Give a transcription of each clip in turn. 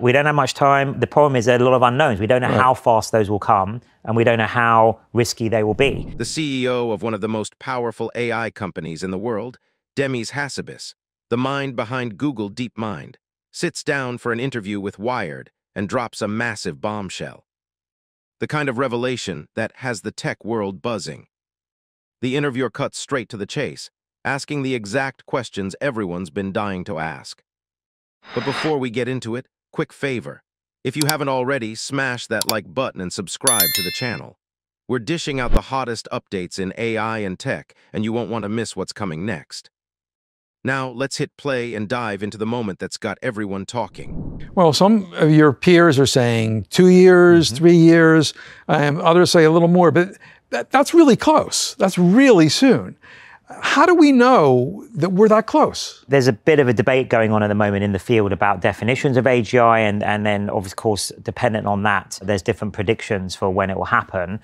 We don't have much time. The problem is there are a lot of unknowns. We don't know how fast those will come, and we don't know how risky they will be. The CEO of one of the most powerful AI companies in the world, Demis Hassabis, the mind behind Google DeepMind, sits down for an interview with Wired and drops a massive bombshell. The kind of revelation that has the tech world buzzing. The interviewer cuts straight to the chase, asking the exact questions everyone's been dying to ask. But before we get into it, quick favor. If you haven't already, smash that like button and subscribe to the channel. We're dishing out the hottest updates in AI and tech, and you won't want to miss what's coming next. Now, let's hit play and dive into the moment that's got everyone talking. Well, some of your peers are saying 2 years, 3 years, others say a little more, but that's really close. That's really soon. How do we know that we're that close? There's a bit of a debate going on at the moment in the field about definitions of AGI, and then, of course, dependent on that, there's different predictions for when it will happen.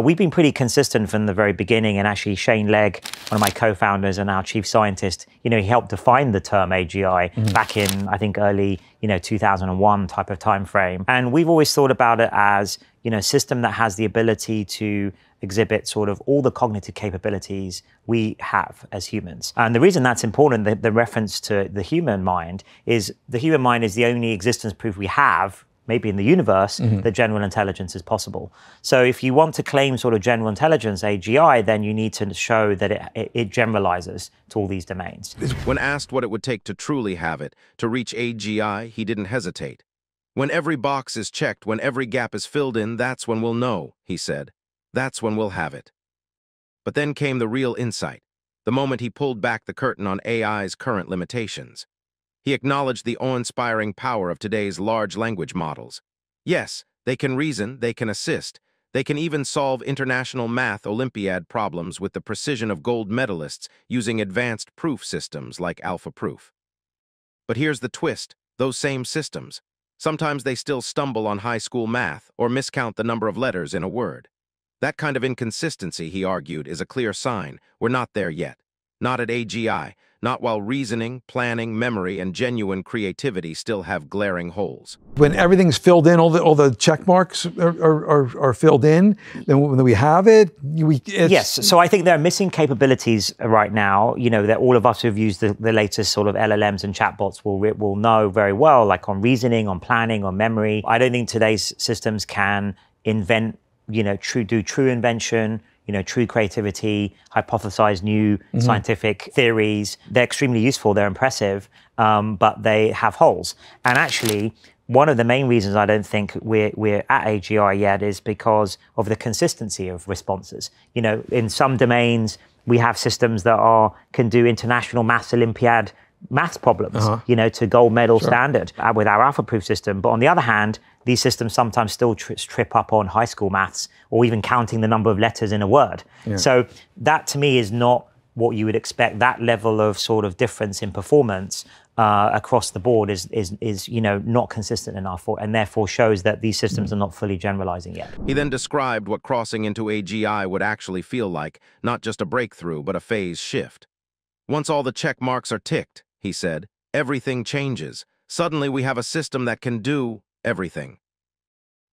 We've been pretty consistent from the very beginning, and actually Shane Legg, one of my co-founders and our chief scientist, he helped define the term AGI back in, I think, early 2001 type of time frame. And we've always thought about it as, a system that has the ability to exhibit sort of all the cognitive capabilities we have as humans. And the reason that's important, the reference to the human mind, is the human mind is the only existence proof we have, maybe in the universe, that general intelligence is possible. So if you want to claim sort of general intelligence, AGI, then you need to show that it generalizes to all these domains. When asked what it would take to truly have it, to reach AGI, he didn't hesitate. When every box is checked, when every gap is filled in, that's when we'll know, he said. That's when we'll have it. But then came the real insight, the moment he pulled back the curtain on AI's current limitations. He acknowledged the awe-inspiring power of today's large language models. Yes, they can reason, they can assist, they can even solve international math Olympiad problems with the precision of gold medalists using advanced proof systems like AlphaProof. But here's the twist, those same systems. Sometimes they still stumble on high school math or miscount the number of letters in a word. That kind of inconsistency, he argued, is a clear sign we're not there yet. Not at AGI, not while reasoning, planning, memory, and genuine creativity still have glaring holes. When everything's filled in, all the check marks are filled in, then when we have it, yes, so I think there are missing capabilities right now, that all of us who've used the latest sort of LLMs and chatbots will know very well, like on reasoning, on planning, on memory. I don't think today's systems can invent, do true invention, true creativity, hypothesize new scientific theories. They're extremely useful, they're impressive, but they have holes. And actually, one of the main reasons I don't think we're at AGI yet is because of the consistency of responses. In some domains, we have systems that can do international maths Olympiad maths problems, to gold medal standard with our AlphaProof system. But on the other hand, these systems sometimes still trip up on high school maths or even counting the number of letters in a word. So that to me is not what you would expect. That level of sort of difference in performance across the board is not consistent enough, and therefore shows that these systems are not fully generalizing yet. He then described what crossing into AGI would actually feel like, not just a breakthrough, but a phase shift. Once all the check marks are ticked, he said, everything changes. Suddenly we have a system that can do everything.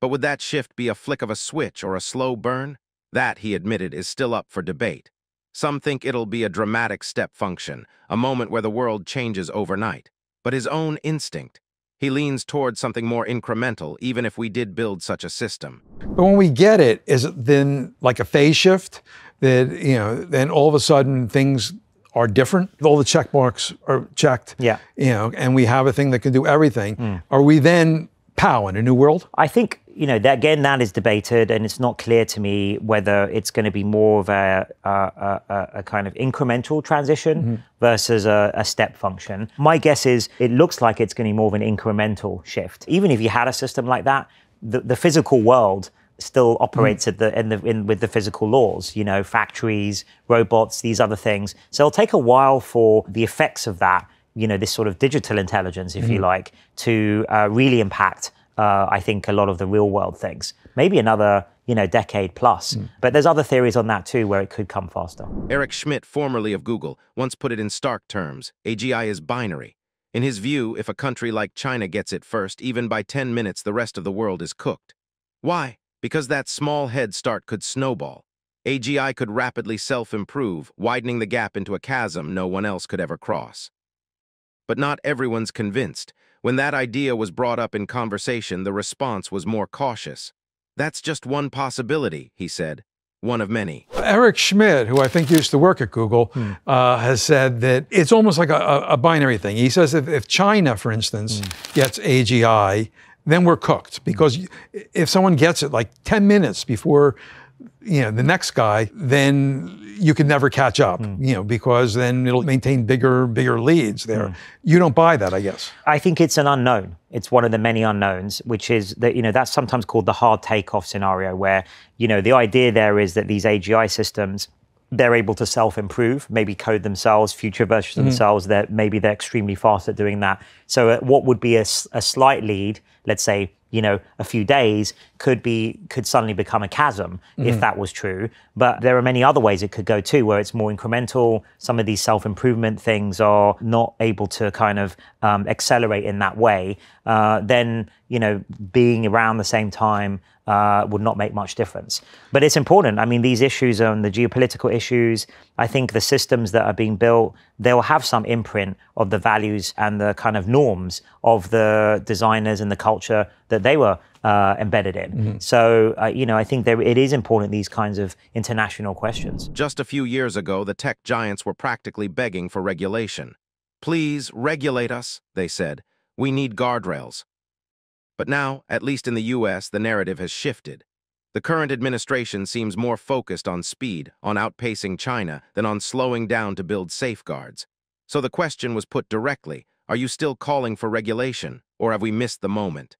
But would that shift be a flick of a switch or a slow burn? That, he admitted, is still up for debate. Some think it'll be a dramatic step function, a moment where the world changes overnight. But his own instinct, he leans towards something more incremental, even if we did build such a system. But when we get it, is it then like a phase shift? That, then all of a sudden things are different, all the check marks are checked, and we have a thing that can do everything. Are we then, pow, in a new world? I think, again, that is debated, and it's not clear to me whether it's going to be more of a kind of incremental transition versus a step function. My guess is it looks like it's going to be more of an incremental shift. Even if you had a system like that, the physical world still operates with the physical laws, factories, robots, these other things. So it'll take a while for the effects of that, this sort of digital intelligence, if you like, to really impact, I think, a lot of the real world things. Maybe another, decade plus. But there's other theories on that too, where it could come faster. Eric Schmidt, formerly of Google, once put it in stark terms, AGI is binary. In his view, if a country like China gets it first, even by 10 minutes, the rest of the world is cooked. Why? Because that small head start could snowball. AGI could rapidly self-improve, widening the gap into a chasm no one else could ever cross. But not everyone's convinced. When that idea was brought up in conversation, the response was more cautious. "That's just one possibility," he said, one of many. Eric Schmidt, who I think used to work at Google, has said that it's almost like a binary thing. He says if China, for instance, gets AGI, then we're cooked, because if someone gets it like 10 minutes before the next guy, then you can never catch up, because then it'll maintain bigger leads there. You don't buy that, I guess. I think it's an unknown. It's one of the many unknowns, which is that, that's sometimes called the hard takeoff scenario, where, the idea there is that these AGI systems, they're able to self-improve, maybe code themselves, future versions of themselves, maybe they're extremely fast at doing that. So what would be a slight lead, let's say, a few days, could suddenly become a chasm if that was true. But there are many other ways it could go too, where it's more incremental. Some of these self-improvement things are not able to kind of accelerate in that way. Then, being around the same time would not make much difference. But it's important. I mean, these issues on the geopolitical issues, I think the systems that are being built, they'll have some imprint of the values and the kind of norms of the designers and the culture that they were embedded in. So, I think it is important, these kinds of international questions. Just a few years ago, the tech giants were practically begging for regulation. "Please regulate us," they said. "We need guardrails." But now, at least in the US, the narrative has shifted. The current administration seems more focused on speed, on outpacing China, than on slowing down to build safeguards. So the question was put directly, are you still calling for regulation, or have we missed the moment?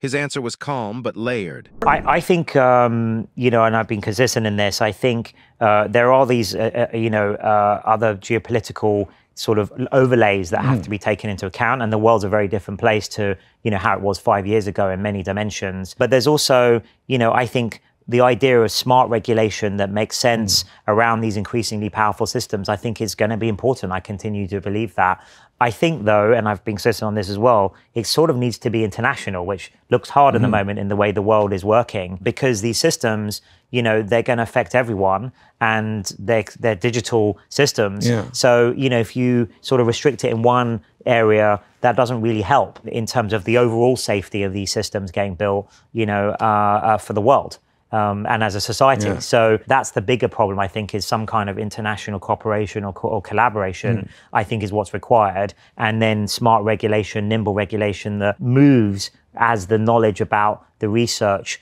His answer was calm, but layered. I think, and I've been consistent in this, I think there are these, other geopolitical sort of overlays that have to be taken into account, and the world's a very different place to, how it was 5 years ago in many dimensions. But there's also, I think the idea of smart regulation that makes sense around these increasingly powerful systems, I think is going to be important. I continue to believe that. I think though, and I've been insisting on this as well, it sort of needs to be international, which looks hard at the moment in the way the world is working, because these systems, they're going to affect everyone, and they're digital systems. So, if you sort of restrict it in one area, that doesn't really help in terms of the overall safety of these systems getting built, for the world. And as a society. So that's the bigger problem, I think, is some kind of international cooperation or collaboration, I think is what's required. And then smart regulation, nimble regulation that moves as the knowledge about the research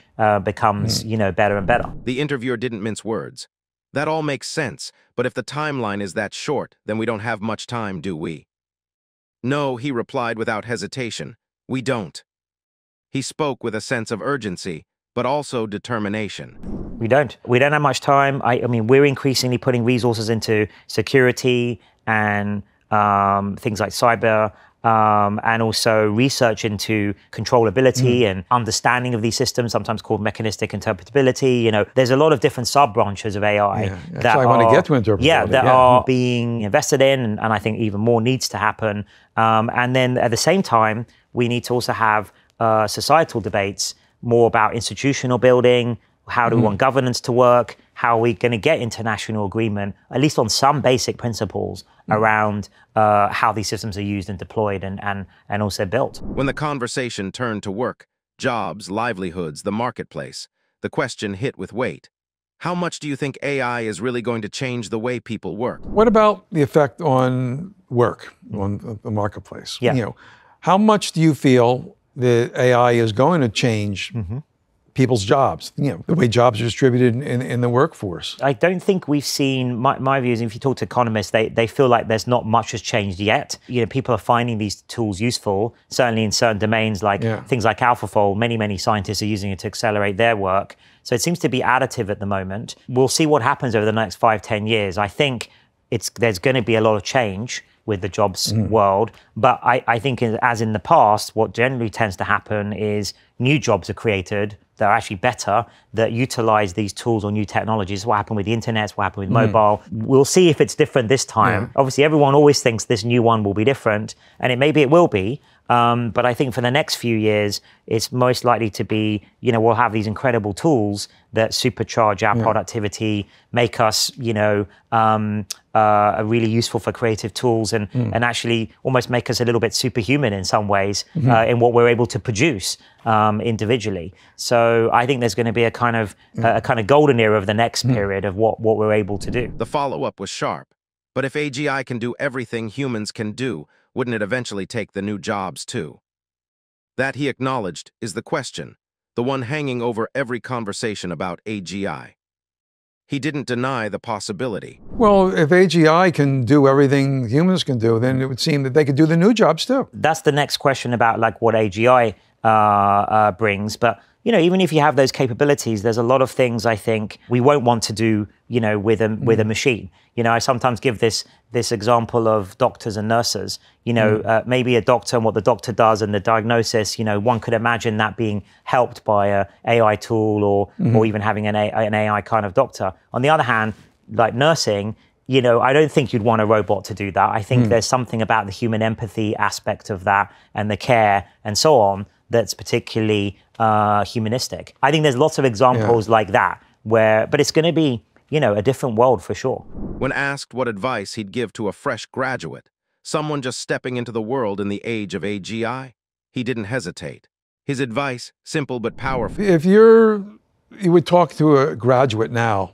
becomes, better and better. The interviewer didn't mince words. "That all makes sense, but if the timeline is that short, then we don't have much time, do we?" "No," he replied without hesitation, "we don't." He spoke with a sense of urgency, but also determination. We don't have much time. I mean, we're increasingly putting resources into security and things like cyber, and also research into controllability and understanding of these systems, sometimes called mechanistic interpretability. There's a lot of different sub-branches of AI that I want to get to interpretability. Are being invested in, and I think even more needs to happen. And then at the same time, we need to also have societal debates more about institutional building. How do we want governance to work? How are we going to get international agreement, at least on some basic principles around how these systems are used and deployed and also built? When the conversation turned to work, jobs, livelihoods, the marketplace, the question hit with weight. How much do you think AI is really going to change the way people work? What about the effect on work, on the marketplace? How much do you feel the AI is going to change people's jobs, the way jobs are distributed in the workforce? I don't think we've seen, my view is, if you talk to economists, they feel like there's not much has changed yet. People are finding these tools useful, certainly in certain domains, like things like AlphaFold. Many scientists are using it to accelerate their work. So it seems to be additive at the moment. We'll see what happens over the next 5, 10 years. I think there's going to be a lot of change. with the jobs world. But I think, as in the past, what generally tends to happen is new jobs are created that are actually better, that utilize these tools or new technologies. What happened with the internet, what happened with mobile. We'll see if it's different this time. Obviously, everyone always thinks this new one will be different, and maybe it will be. But I think for the next few years, it's most likely to be, you know, we'll have these incredible tools that supercharge our productivity, make us, you know, really useful for creative tools, and actually almost make us a little bit superhuman in some ways in what we're able to produce individually. So I think there's going to be a kind of golden era of the next period of what we're able to do. The follow-up was sharp. But if AGI can do everything humans can do, wouldn't it eventually take the new jobs too? That, he acknowledged, is the question, the one hanging over every conversation about AGI. He didn't deny the possibility. Well, if AGI can do everything humans can do, then it would seem that they could do the new jobs too. That's the next question about like what AGI brings. But you know, even if you have those capabilities, there's a lot of things I think we won't want to do, you know, with a machine. You know, I sometimes give this example of doctors and nurses. You know, maybe a doctor and what the doctor does and the diagnosis, you know, one could imagine that being helped by an AI tool or even having an AI kind of doctor. On the other hand, like nursing, you know, I don't think you'd want a robot to do that. I think there's something about the human empathy aspect of that and the care and so on that's particularly humanistic. I think there's lots of examples like that where, but it's going to be, you know, a different world for sure. When asked what advice he'd give to a fresh graduate, someone just stepping into the world in the age of AGI, he didn't hesitate. His advice, simple but powerful. If you would talk to a graduate now,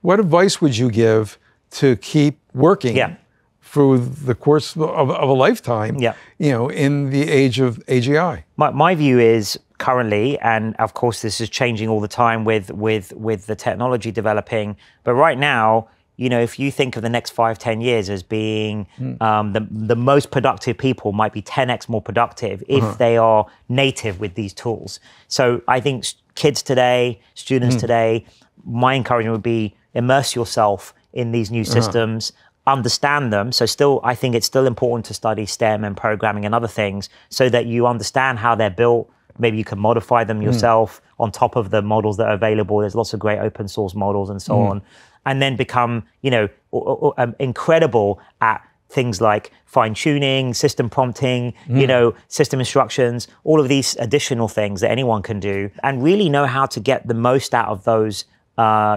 what advice would you give to keep working through the course of a lifetime, you know, in the age of AGI? My view is currently, and of course this is changing all the time with the technology developing, but right now, you know, if you think of the next 5–10 years as being the most productive people might be 10x more productive if they are native with these tools. So I think kids today, students today, my encouragement would be immerse yourself in these new systems, understand them. So still, I think it's still important to study STEM and programming and other things so that you understand how they're built. Maybe you can modify them yourself on top of the models that are available. There's lots of great open source models and so on. And then become, you know, incredible at things like fine tuning, system prompting, you know, system instructions, all of these additional things that anyone can do, and really know how to get the most out of those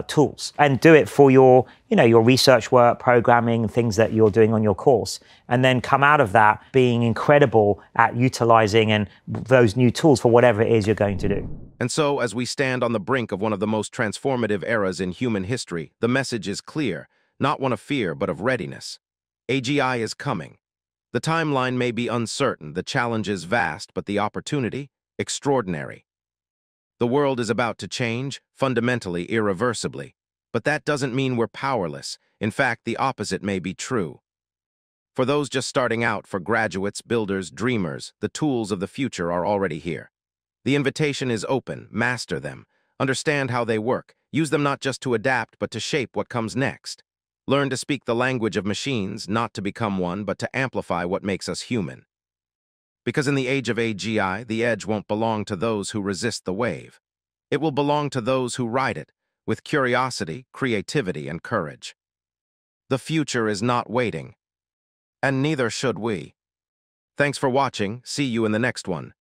tools, and do it for your, you know, your research work, programming, things that you're doing on your course, and then come out of that being incredible at utilizing and those new tools for whatever it is you're going to do. And so, as we stand on the brink of one of the most transformative eras in human history, the message is clear, not one of fear, but of readiness. AGI is coming. The timeline may be uncertain, the challenge is vast, but the opportunity, extraordinary. The world is about to change, fundamentally, irreversibly. But that doesn't mean we're powerless. In fact, the opposite may be true. For those just starting out, for graduates, builders, dreamers, the tools of the future are already here. The invitation is open. Master them. Understand how they work. Use them not just to adapt, but to shape what comes next. Learn to speak the language of machines, not to become one, but to amplify what makes us human. Because in the age of AGI, the edge won't belong to those who resist the wave. It will belong to those who ride it, with curiosity, creativity, and courage. The future is not waiting. And neither should we. Thanks for watching. See you in the next one.